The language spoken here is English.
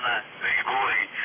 down that same way